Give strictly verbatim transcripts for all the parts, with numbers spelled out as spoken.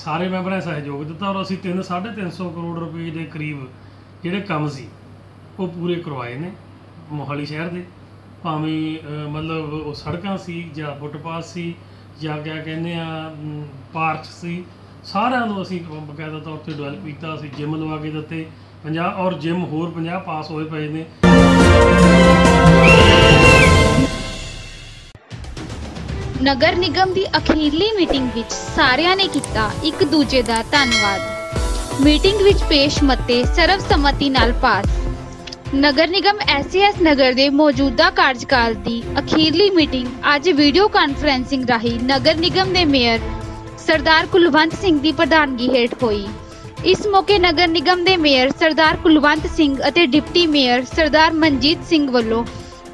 सारे मैंबर ने सहयोग दिता और असी तीन साढ़े तीन सौ करोड़ रुपये के करीब जोड़े काम से वो पूरे करवाए ने मोहाली शहर के, भावें मतलब सड़कों से या फुटपाथ से या क्या कहने पार्क से सारा असी बकायदा तौर पर डिवेलप किया। असी जिम लगा के दिते पचास और जिम होर पचास पास होए पे ने। नगर निगम की अखीरली मीटिंग विच सारियां ने किया एक दूजे का धन्नवाद। मीटिंग विच पेश मते सर्वसम्मति नाल पास। नगर निगम एस ए एस नगर के मौजूदा कार्यकाल की अखीरली मीटिंग अज वीडियो कॉन्फ्रेंसिंग राही नगर निगम के मेयर सरदार कुलवंत सिंह की प्रधानगी हेठ हुई। इस मौके नगर निगम के मेयर सरदार कुलवंत सिंह अते डिप्टी मेयर सरदार मनजीत सिंह वल्लों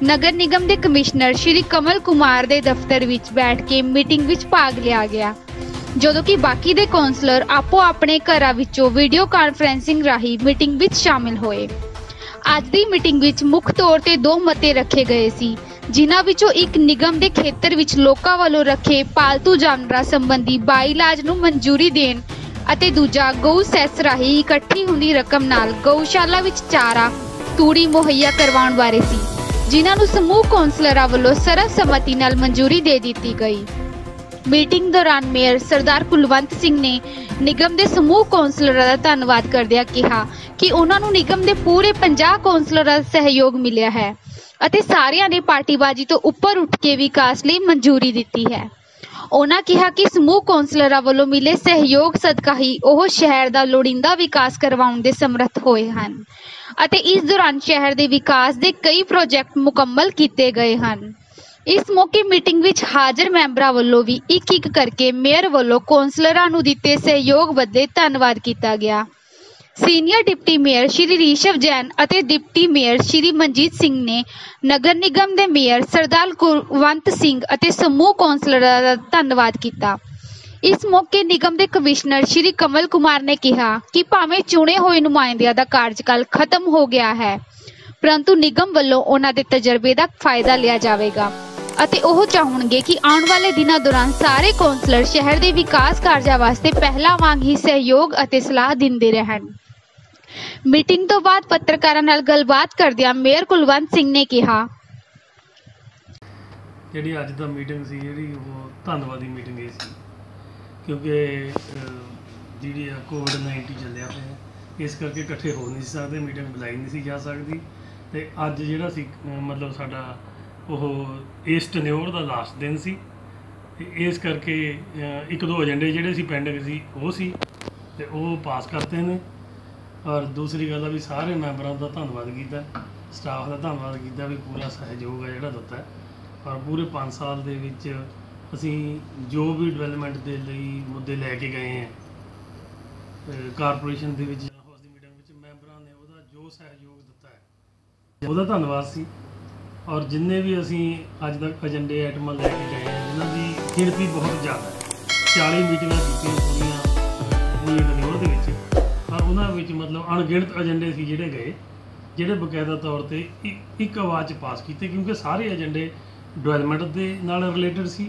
नगर निगम के कमिश्नर श्री कमल कुमार के दफ्तर विच बैठ के मीटिंग विच भाग लिया गया, जो कि बाकी दे कौंसलर आपो अपने घरां विचों वीडियो कॉन्फ्रेंसिंग राही मीटिंग विच शामिल होए। अज दी मीटिंग विच मुख तौर ते दो मते रखे गए सी, जिन्हां विचों एक निगम के खेतर विच लोकां वालों रखे पालतू जानवरां संबंधी बाईलाज नूं मंजूरी देण अते दूजा गऊ सैस राही इकट्ठी हुंदी रकम नाल गौशाला विच चारा तूड़ी मुहैया करवाउण बारे सी, जिन्होंने समूह कौंसलर वालों सर्वसम्मति नाल मंजूरी दे दी गई। मीटिंग दौरान मेयर सरदार कुलवंत सिंह ने निगम के समूह कौंसलर का धन्नवाद करदे कहा कि उन्होंने निगम के पूरे पचास कौंसलर का सहयोग मिलिया है और सारिया ने पार्टीबाजी तो उपर उठ के विकास लिए मंजूरी दी है। उन्होंने कहा कि समूह कौंसलर वालों मिले सहयोग सदका ही वह शहर का लोड़ींदा विकास करवाउण दे समर्थ होए हन अते इस दौरान शहर के विकास के कई प्रोजेक्ट मुकम्मल किए गए हैं। इस मौके मीटिंग विच हाजिर मैंबरां वालों भी एक एक करके मेयर वालों कौंसलरां नूं दिते सहयोग बदले धन्नवाद किया गया। Senior deputy mayor Shri Rishabh Jain अते डिप्टी मेयर श्री मनजीत सिंह ने नगर निगम के मेयर सरदार कुलवंत सिंह अते समूह कौंसलरां दा धन्नवाद किया। इस मौके निगम के कमिश्नर श्री कमल कुमार ने कहा कि भावें चुने हुए नुमाइंदियां दा कार्यकाल खत्म हो गया है, परंतु निगम वालों उन्हां दे तजर्बे दा फायदा लिया जाएगा अते ओह चाहणगे कि आने वाले दिनों दौरान सारे कौंसलर शहर के विकास कार्यां वास्ते पहला वांग ही सहयोग अते सलाह दिंदे रहन। मीटिंग तो बाद पत्रकारां नाल गलबात करदियां मेयर कुलवंत सिंह ने कहा जेहड़ी अज दा मीटिंग सी जेहड़ी ओह धन्नवादी मीटिंग है सी, क्योंकि जी कोविड नाइनटीन चलिया पे इस करके इकट्ठे हो नहीं सकते, मीटिंग बुलाई नहीं जा सकती। तो अज जो मतलब साडा वह इस टन्योर का लास्ट दिन सी, इस करके एक दो एजेंडे जोड़े पेंडिंग सी वो सी ते वो पास करते हैं। और दूसरी गल भी सारे मैंबर का धन्नवाद किया, स्टाफ का धन्नवाद किया भी पूरा सहयोग है जोड़ा दिता है। और पूरे पाँच साल के विच असी जो भी डिवेलपमेंट के लिए मुद्दे लैके गए हैं कारपोरेशन के मीटिंग मैंबर ने वह जो सहयोग दिता है वह धन्नवाद सी। और जिन्हें भी असी अज तक एजेंडे आइटम लैके गए हैं जिन्हों की गिनती बहुत ज़्यादा है, चालीस मीटिंग की उन्होंने मतलब अणगिणत एजेंडे से जोड़े गए जोड़े बकायदा तौर पर एक आवाज़ पास किए, क्योंकि सारे एजेंडे डिवेलपमेंट के नाल रिलेटेड सी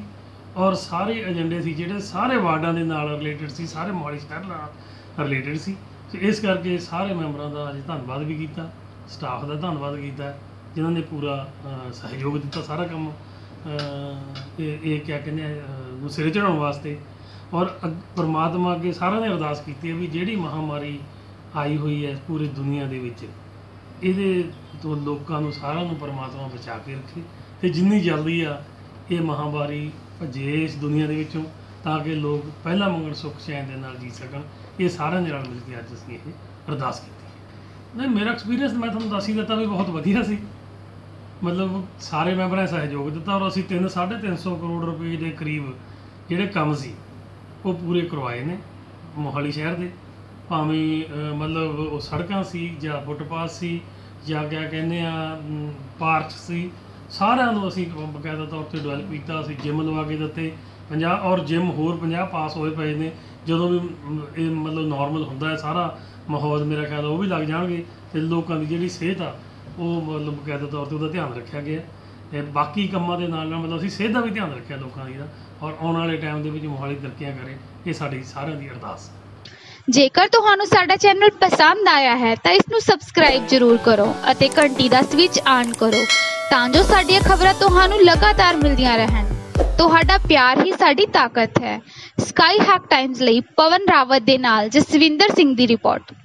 और सारे एजेंडे से जोड़े सारे वार्डों के नाल रिलेटेड सी, सारे मोहाली शहर रिलेटेड सी। तो इस करके सारे मैंबर का अभी धन्नवाद भी किया, स्टाफ का धन्नवाद किया जिन्हों ने पूरा सहयोग दिता सारा काम ये क्या कहने सिरे चढ़ाने वास्ते। और परमात्मा अगे सारा ने अरदास की भी जिहड़ी महामारी आई हुई है पूरी दुनिया के विच इहदे तो लोगों सारा परमात्मा बचा के रखे तो जिन्नी जल्दी आ ये महामारी भजे इस दुनिया के विचों ताकि लोग पहला मंगण सुख चैन के नाल जी सकन। ये सारे ने रल मिल के अज असीं ये अरदास की। नहीं मेरा एक्सपीरियंस मैं तुहानूं दस ही दिता भी बहुत वधिया सी, मतलब सारे मैंबर ने सहयोग दिता और असीं तीन साढ़े तीन सौ करोड़ रुपये के करीब जोड़े काम से वो पूरे करवाए ने मोहाली शहर के, भावें मतलब सड़कों से या फुटपाथ से या क्या कहने पार्क से सारा असी बकायदा तौर पर डिवेलप किया। असी जिम लगा के दिते पचास और जिम होर पचास पास होए पे ने, जो भी ये मतलब नॉर्मल होंदा है सारा माहौल मेरा ख्याल वो भी लग जाएंगे तो लोगों की जिहड़ी सेहत आ वो मतलब बकायदा तौर पर ध्यान रखा गया। बाकी कामों के नाल नाल मतलब असी सेहत का भी ध्यान रखा लोगों की और आने वाले टाइम के मोहाली तरक्कियां करे। ये साडी सारे दी अरदास। जेकर तुहानू साडा चैनल पसंद आया है तो इसनू सबसक्राइब जरूर करो अते घंटी दा स्विच ऑन करो तां जो साडीआं खबरां तुहानू लगातार मिलदियां रहन। तुहाडा प्यार ही साडी ताकत है। स्काई हॉक टाइम्स लई पवन रावत दे नाल जसविंदर सिंह दी रिपोर्ट।